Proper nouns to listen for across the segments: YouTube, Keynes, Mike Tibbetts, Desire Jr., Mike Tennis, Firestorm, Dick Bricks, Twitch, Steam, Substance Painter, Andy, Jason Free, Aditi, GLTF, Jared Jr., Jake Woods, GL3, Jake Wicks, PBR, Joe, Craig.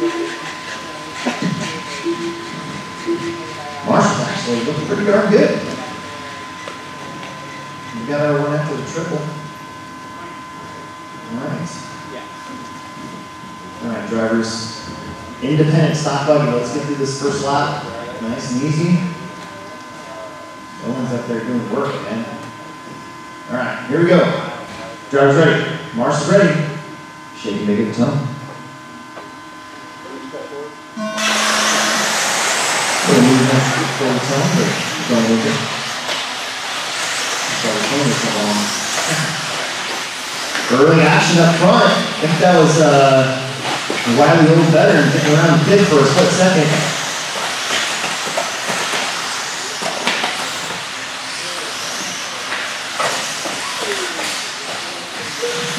Marshall's actually looking pretty darn good. We got our one after the triple. Alright. Alright, drivers. Independent stock buggy. Let's get through this first lap. Nice and easy. Owen's up there doing work, man. Alright, here we go. Drivers ready. Marshall's ready. Shaking big at the top. Early action up front. I think that was Wiley a little better and getting around the pit for a split second.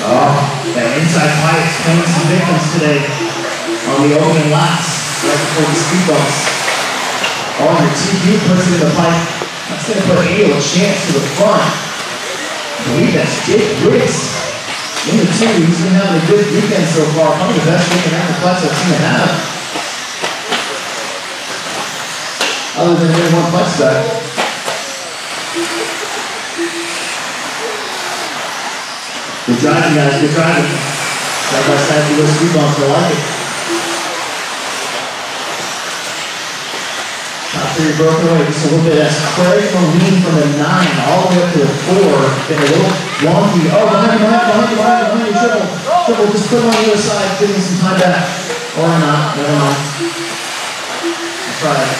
Oh, that inside pipe's paying some victims today on the opening laps right before the speed bumps. Oh, your TQ puts it in the pipe. That's going to put Andy a chance to the front. I believe that's Dick Bricks. In the two, he's been having a good weekend so far. Probably the best weekend after clutch I've seen him have. Other than getting one clutch back. Good driving, guys. Good driving. Side by side through those speed bumps. I like it. Top three broken away just a little bit. That's Craig from the 9 all the way up to the 4. Getting a little wonky. Oh, behind you, triple. Triple, just put him on the other side, giving some time back. Or not, never mind. I'll try it.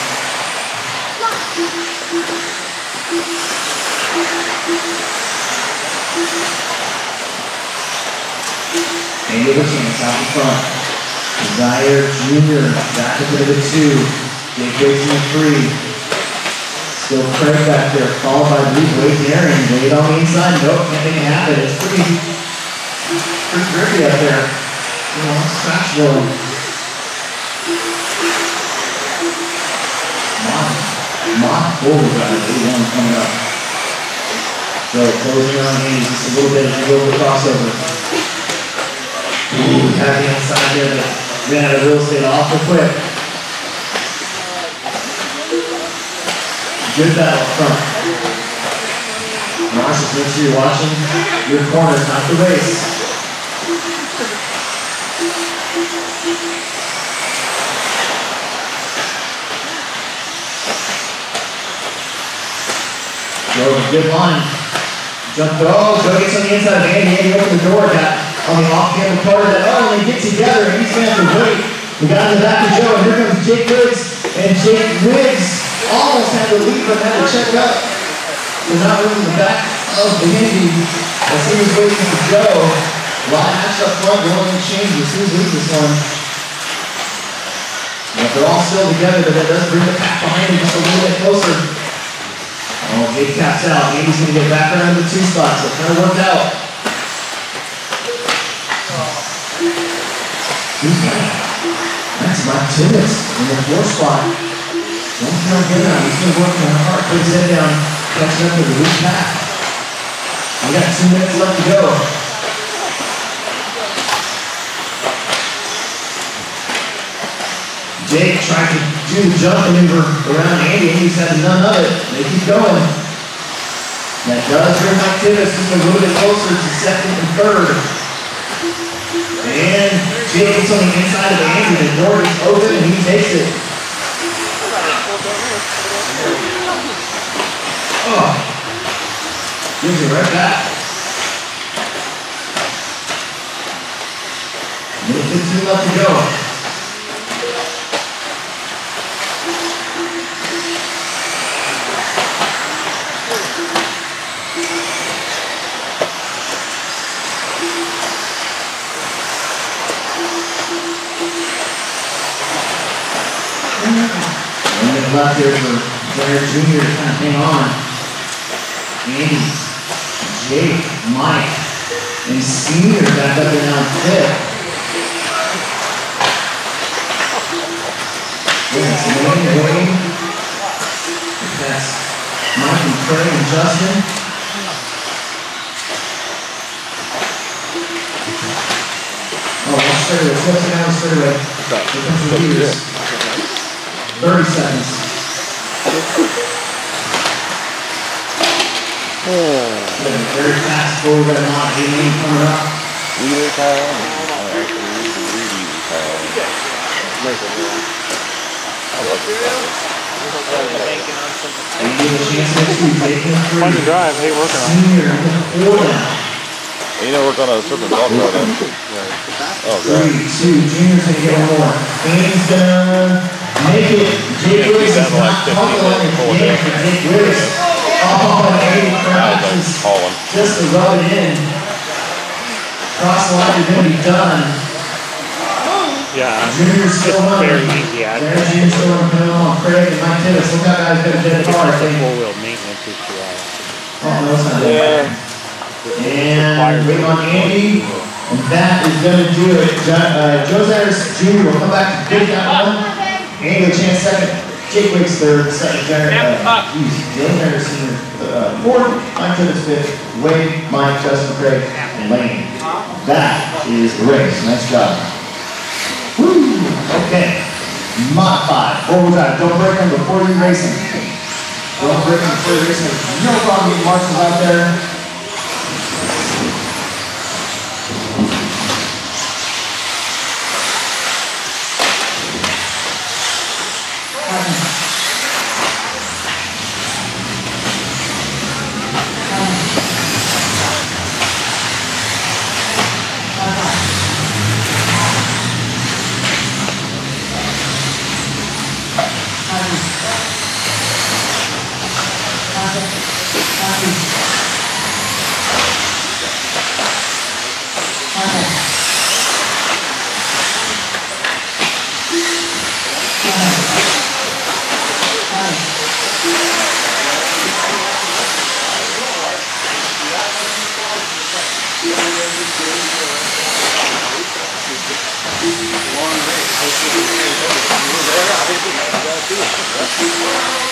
And give a chance out in front. Desire Jr. back to the 2. Jake Jason Free. Still Craig back there, followed by Luke Wade and Aaron. They get on the inside. Nope, nothing can happen. It's pretty grippy up there. You know, scratch load. Mock overdrive. Big one coming up. So closing on Andy just a little bit and go over the crossover. Ooh, had the inside there, but ran out of real estate awful quick. Good battle up front. Marsh, just make sure you're watching your corners, not the race. Joe, good line. Jump, oh, Joe gets on the inside of Andy opened the door, got on the off-camera part of that. Oh, and they get together, and he's going to have to wait. We got in the back of Joe, and here comes Jake Woods, and Jake Woods almost had to leave but had to check up. They're not really in the back of the Andy as he was waiting for Joe. Line match up front, no one changes. Who's leaves this one? But they're all still together, but that does bring the pack behind him just a little bit closer. Oh, Jake taps out. Andy's going to get back around the 2 spots. It kind of worked out. That's Mike Tibbetts in the 4th spot. Don't try to get out. He's still working on hard. Put his head down. Catching up with the weak pack. We got 2 minutes left to go. Jake tried to do the jump maneuver around Andy. Andy's had none of it. They keep going. That does bring Mike Tibbetts just a little bit closer to 2nd and 3rd. And Jake gets on the inside of Andy. The door is open and he takes it. Oh, gives it right back. A little bit too left to go. And then left here for Jared Jr. to kind of hang on. Andy, Jake, Mike, and Senior back up and down 5th. Goodness, Wayne. That's Mike and Craig and Justin. Oh, straightaway, slips it down straightaway. Becomes the leaders. 30 seconds. Very fast forward, but not hitting coming up. Leader time. And you get a chance next week, Jason Free. Fun to drive, hey, working on it. Senior, quarter. You know, we're going to circle golf right now. Oh, God. 3, 2, Junior's going to get more. He's going to make it. Jake Woods is not calling for Jake Woods. Oh, and 80 crashes. Just to rub it in. Cross line is going to be done. Yeah. Junior's still on. Very easy. Jared Jr. still on. Craig and Mike Tibbetts. Look out, guys. Better get a car. It's a four-wheel maintenance issue. Oh, no, it's not there. And wait on Andy, and that is going to do it. Joe Harris Jr. will come back to Dick on 1. Andy a chance second. Jake Wicks third. Second Jared. Joe Harris Sr. Fourth. Mike Tennis fifth. Wade, Mike, Justin, Craig, and Lane. That is the race. Nice job. Woo! Okay. Mach 5. Forward drive. Don't break them before you're racing. Don't break them before you're racing. No problem getting marshals out there. Long race.